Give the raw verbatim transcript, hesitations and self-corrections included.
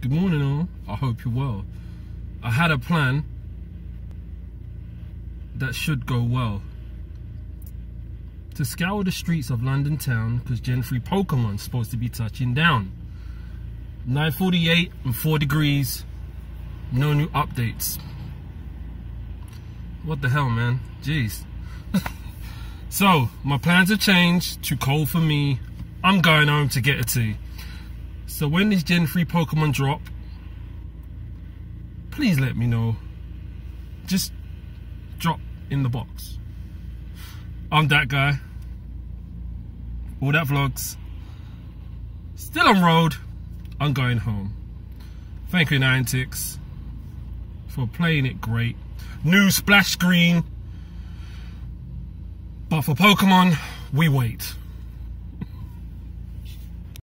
Good morning all, I hope you're well. I had a plan that should go well. To scour the streets of London town because Gen three Pokemon's supposed to be touching down. nine forty-eight and four degrees, no new updates. What the hell, man, jeez. So, my plans have changed, too cold for me. I'm going home to get a tea. So when this Gen three Pokemon drop, please let me know. Just drop in the box. I'm that guy. All that vlogs. Still on road. I'm going home. Thank you, Niantic, for playing it great. New splash screen. But for Pokemon, we wait.